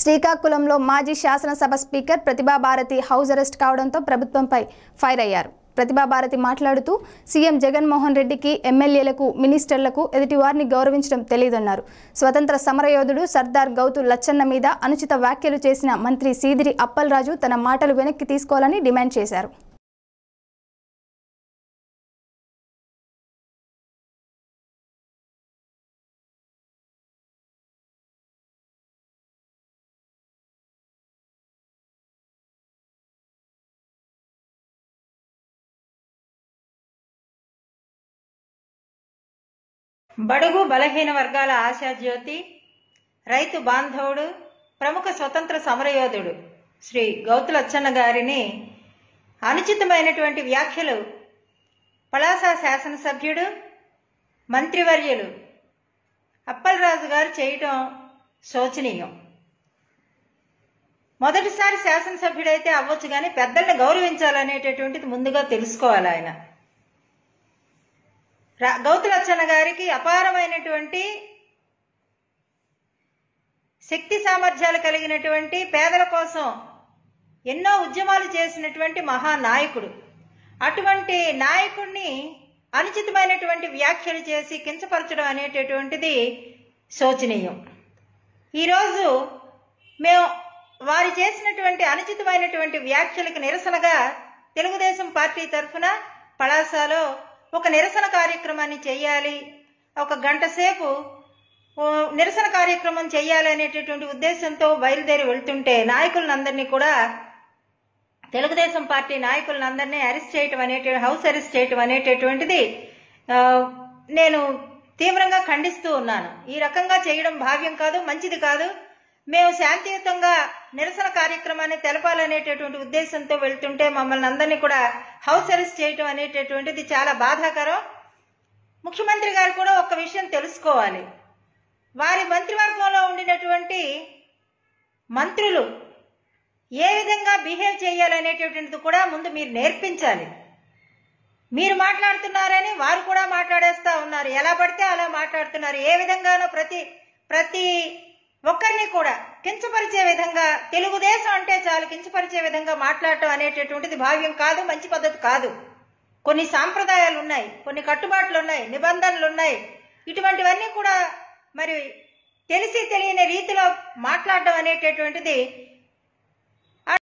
శ్రీకాకుళంలో మాజీ శాసనసభ speaker Pratibha Bharati house arrest కావడంతో ప్రభుత్వంపై ఫైర్ అయ్యారు. ప్రతిభా భారతి మాట్లాడుతూ సీఎం జగన్మోహన్ రెడ్డికి, ఎమ్మెల్యేలకు, మినిస్టర్లకు ఎదుటివారిని గౌరవించడం తెలియదన్నారు. స్వతంత్ర సమరయోధుడు సర్దార్ గౌతు లచ్చన్న మీద అనుచిత వ్యాఖ్యలు చేసిన మంత్రి సీదిరి అప్పలరాజు తన మాటలు వెనక్కి తీసుకోవాలని డిమాండ్ చేశారు. బడుగు బలహీన వర్గాల ఆశాజ్యోతి, రైతు బాంధవుడు, ప్రముఖ స్వతంత్ర సమరయోధుడు శ్రీ గౌతు లచ్చన్న గారిని అనుచితమైనటువంటి వ్యాఖ్యలు పలాస శాసనసభ్యుడు మంత్రివర్యులు అప్పలరాజు గారు చేయటం శోచనీయం. మొదటిసారి శాసనసభ్యుడైతే అవ్వచ్చు, కానీ పెద్దల్ని గౌరవించాలనేటటువంటిది ముందుగా తెలుసుకోవాలి. ఆయన గౌతు లచ్చన్న గారికి అపారమైనటువంటి శక్తి సామర్థ్యాలు కలిగినటువంటి, పేదల కోసం ఎన్నో ఉద్యమాలు చేసినటువంటి మహానాయకుడు. అటువంటి నాయకుడిని అనుచితమైనటువంటి వ్యాఖ్యలు చేసి కించపరచడం అనేటటువంటిది శోచనీయం. ఈరోజు మేము వారు చేసినటువంటి అనుచితమైనటువంటి వ్యాఖ్యలకు నిరసనగా తెలుగుదేశం పార్టీ తరఫున పలాసలో ఒక నిరసన కార్యక్రమాన్ని చేయాలి, ఒక గంట సేపు నిరసన కార్యక్రమం చేయాలి అనేటటువంటి ఉద్దేశంతో బయలుదేరి వెళ్తుంటే నాయకులందరినీ కూడా, తెలుగుదేశం పార్టీ నాయకులందరినీ అరెస్ట్ చేయటం హౌస్ అరెస్ట్ చేయటం అనేటటువంటిది నేను తీవ్రంగా ఖండిస్తూ ఉన్నాను. ఈ రకంగా చేయడం భావ్యం కాదు, మంచిది కాదు. మేము శాంతియుతంగా నిరసన కార్యక్రమాన్ని తెలపాలనేటటువంటి ఉద్దేశంతో వెళ్తుంటే మమ్మల్ని అందరినీ కూడా హౌస్ అరెస్ట్ చేయటం అనేటటువంటిది చాలా బాధాకరం. ముఖ్యమంత్రి గారు కూడా ఒక విషయం తెలుసుకోవాలి. వారి మంత్రివర్గంలో ఉండినటువంటి మంత్రులు ఏ విధంగా బిహేవ్ చేయాలనేటటువంటిది కూడా ముందు మీరు నేర్పించాలి. మీరు మాట్లాడుతున్నారని వారు కూడా మాట్లాడేస్తా ఉన్నారు, ఎలా పడితే అలా మాట్లాడుతున్నారు. ఏ విధంగానో ప్రతి ఒక్కరిని కూడా కించపరిచే విధంగా, తెలుగుదేశం అంటే చాలు కించపరిచే విధంగా మాట్లాడటం అనేటటువంటిది భావ్యం కాదు, మంచి పద్ధతి కాదు. కొన్ని సాంప్రదాయాలు ఉన్నాయి, కొన్ని కట్టుబాట్లు ఉన్నాయి, నిబంధనలు ఉన్నాయి. ఇటువంటివన్నీ కూడా మరి తెలిసి తెలియని రీతిలో మాట్లాడడం అనేటటువంటిది